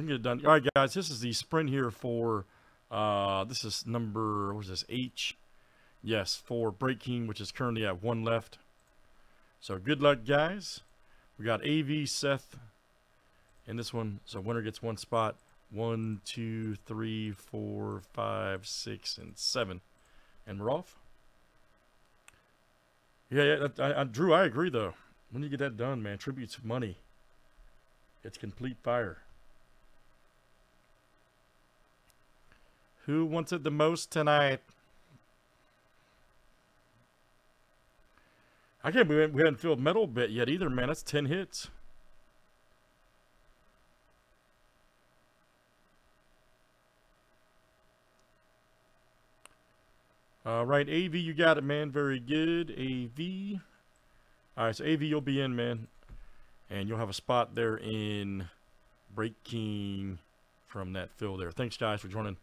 We can get it done. All right, guys, this is the sprint here for, this is number, what is this, H? Yes, for Brake King, which is currently at 1 left. So good luck, guys. We got AV, Seth, and this one. So winner gets 1 spot. 1, 2, 3, 4, 5, 6, and 7. And we're off. Yeah, Drew, I agree, though. When you get that done, man, tribute's money. It's complete fire. Who wants it the most tonight? I can't believe we haven't filled Metal Bit yet either, man. That's 10 hits. All right, AV, you got it, man. Very good, AV. All right, so AV, you'll be in, man. And you'll have a spot there in Brake King from that fill there. Thanks, guys, for joining.